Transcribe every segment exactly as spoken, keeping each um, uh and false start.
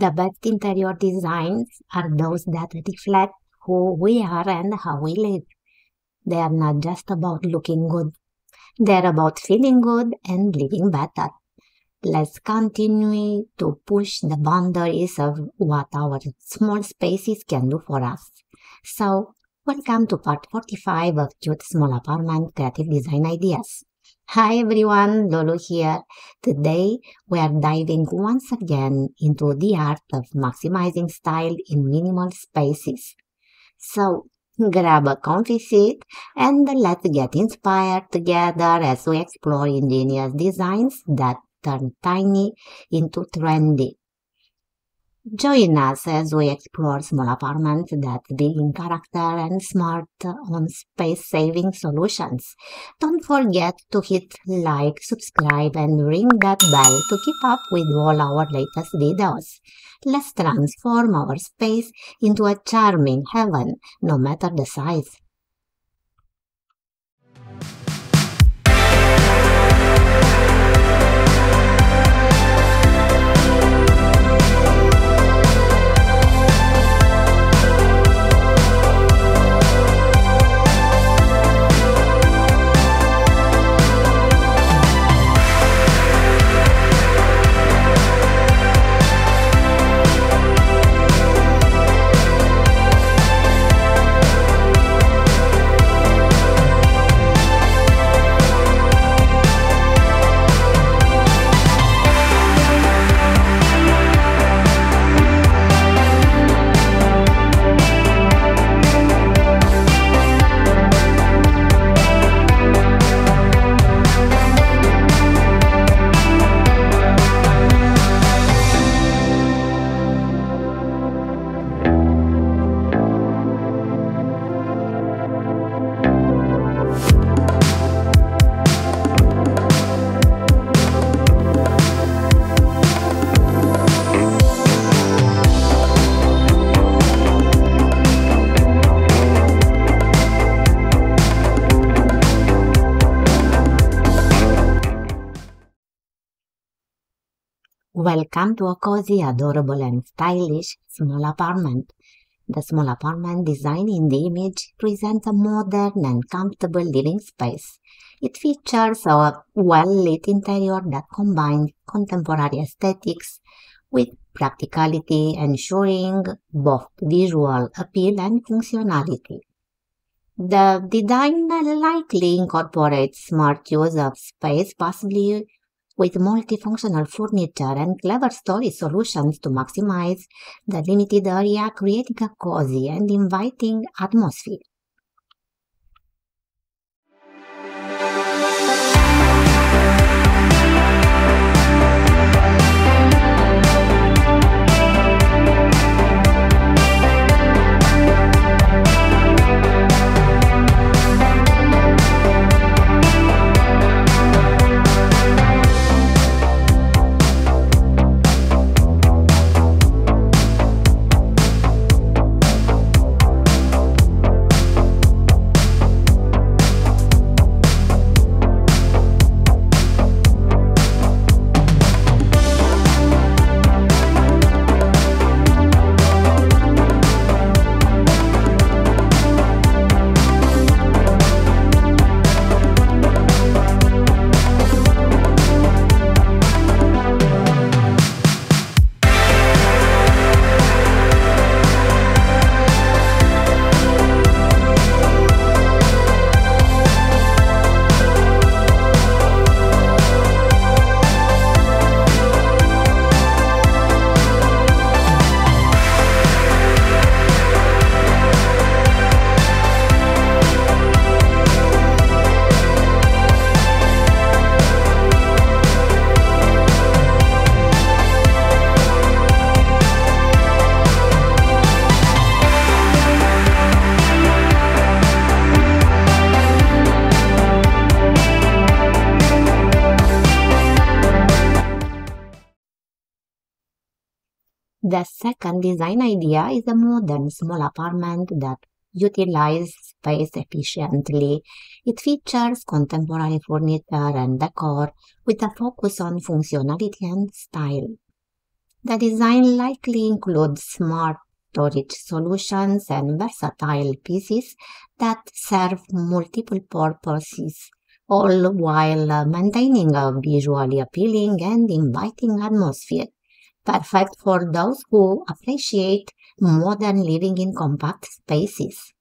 The best interior designs are those that reflect who we are and how we live. They are not just about looking good. They are about feeling good and living better. Let's continue to push the boundaries of what our small spaces can do for us. So, welcome to part forty-five of Cute Small Apartment Creative Design Ideas. Hi everyone, Lulu here. Today we are diving once again into the art of maximizing style in minimal spaces. So grab a comfy seat and let's get inspired together as we explore ingenious designs that turn tiny into trendy. Join us as we explore small apartments that big in character and smart on space-saving solutions. Don't forget to hit like, subscribe, and ring that bell to keep up with all our latest videos. Let's transform our space into a charming heaven, no matter the size. Welcome to a cozy, adorable, and stylish small apartment. The small apartment design in the image presents a modern and comfortable living space. It features a well-lit interior that combines contemporary aesthetics with practicality, ensuring both visual appeal and functionality. The design likely incorporates smart use of space, possibly with multifunctional furniture and clever storage solutions to maximize the limited area, creating a cozy and inviting atmosphere. The second design idea is a modern small apartment that utilizes space efficiently. It features contemporary furniture and decor with a focus on functionality and style. The design likely includes smart storage solutions and versatile pieces that serve multiple purposes, all while maintaining a visually appealing and inviting atmosphere, perfect for those who appreciate modern living in compact spaces.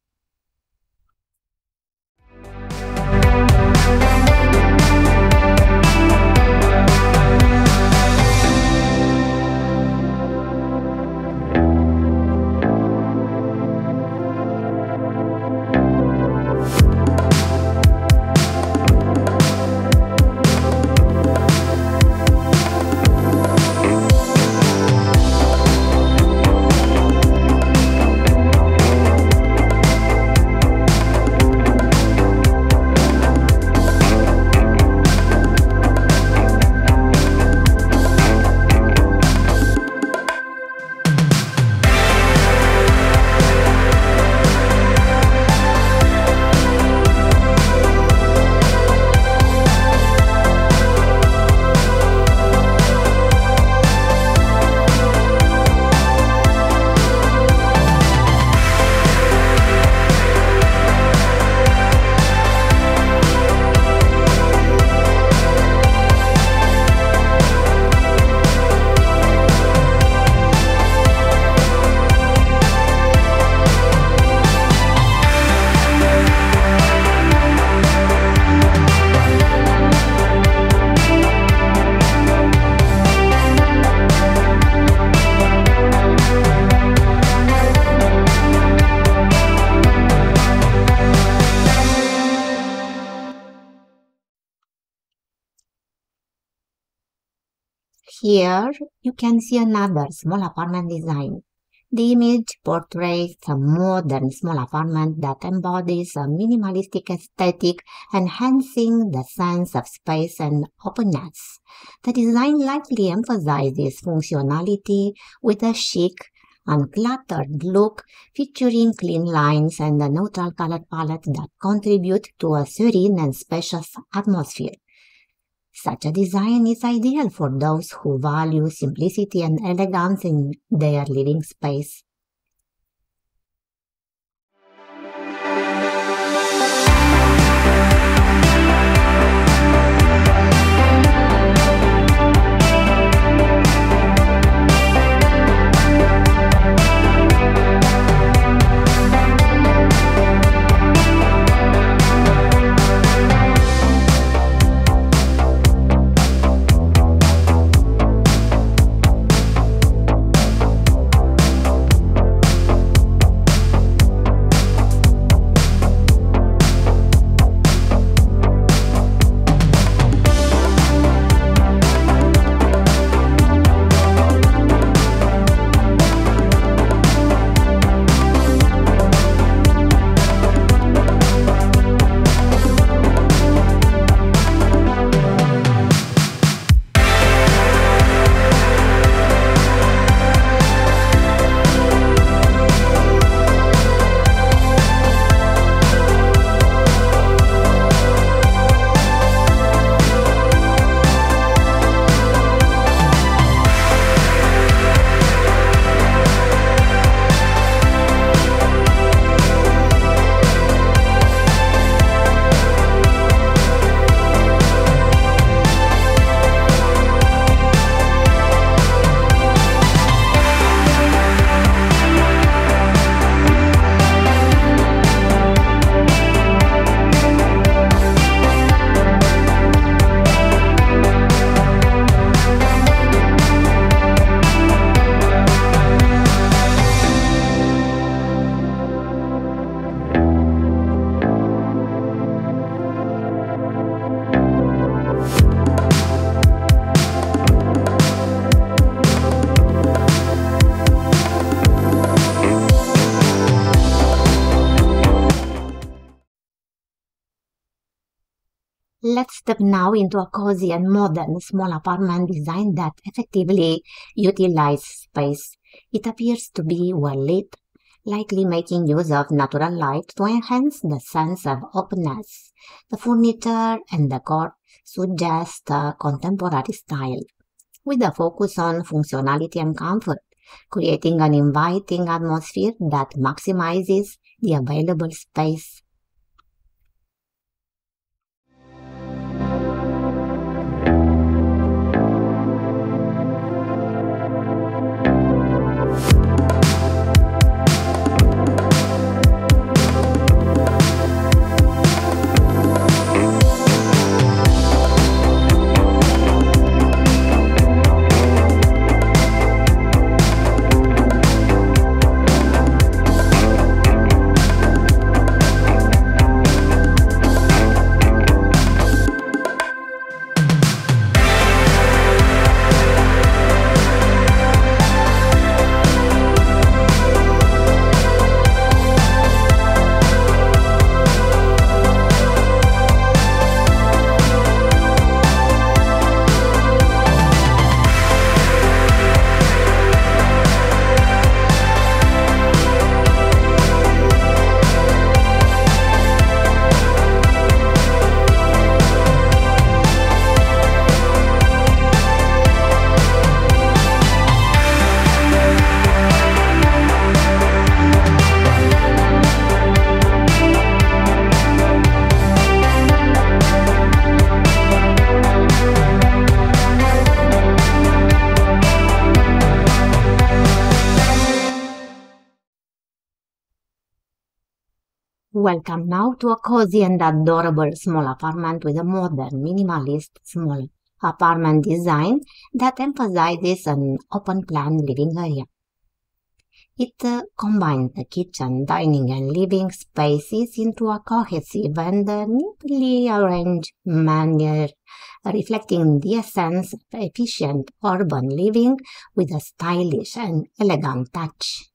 Here you can see another small apartment design. The image portrays a modern small apartment that embodies a minimalistic aesthetic, enhancing the sense of space and openness. The design likely emphasizes functionality with a chic, uncluttered look, featuring clean lines and a neutral color palette that contribute to a serene and spacious atmosphere. Such a design is ideal for those who value simplicity and elegance in their living space. Let's step now into a cozy and modern small apartment design that effectively utilizes space. It appears to be well-lit, likely making use of natural light to enhance the sense of openness. The furniture and decor suggest a contemporary style. with a focus on functionality and comfort, creating an inviting atmosphere that maximizes the available space. Welcome now to a cozy and adorable small apartment with a modern, minimalist small apartment design that emphasizes an open-plan living area. It uh, combines the kitchen, dining, and living spaces into a cohesive and neatly arranged manner, reflecting the essence of efficient urban living with a stylish and elegant touch.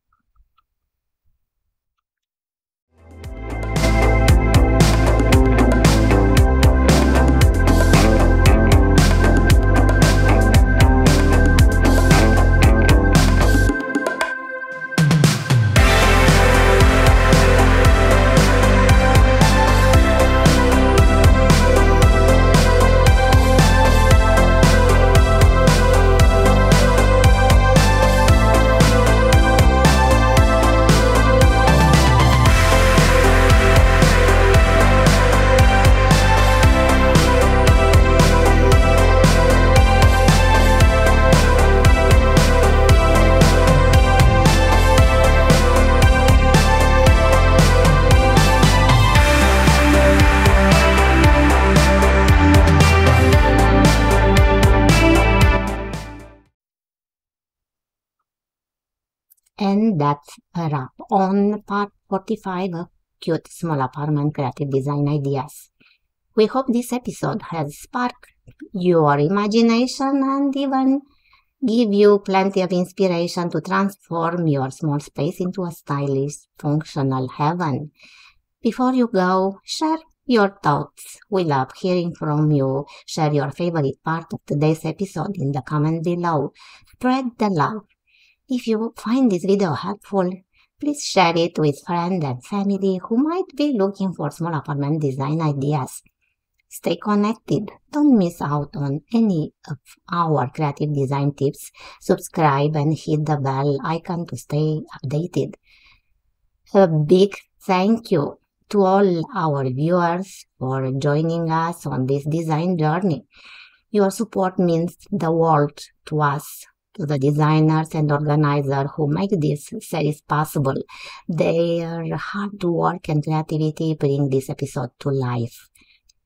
And that's a wrap on part forty-five of Cute Small Apartment Creative Design Ideas. We hope this episode has sparked your imagination and even give you plenty of inspiration to transform your small space into a stylish, functional heaven. Before you go, share your thoughts. We love hearing from you. Share your favorite part of today's episode in the comment below. Spread the love. If you find this video helpful, please share it with friends and family who might be looking for small apartment design ideas. Stay connected. Don't miss out on any of our creative design tips. Subscribe and hit the bell icon to stay updated. A big thank you to all our viewers for joining us on this design journey. Your support means the world to us. To the designers and organizers who make this series possible. Their hard work and creativity bring this episode to life.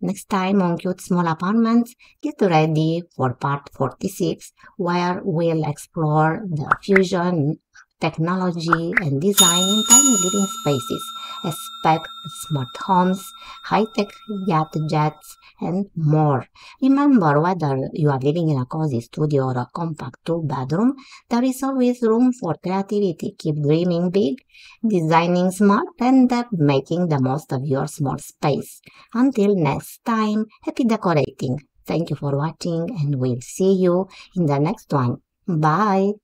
Next time on Cute Small Apartments, get ready for part forty-six, where we'll explore the fusion of technology and design in tiny living spaces. Expect smart homes, high-tech gadgets, and more. Remember, whether you are living in a cozy studio or a compact two-bedroom, there is always room for creativity. Keep dreaming big, designing smart, and making the most of your small space. Until next time, happy decorating. Thank you for watching, and we'll see you in the next one. Bye!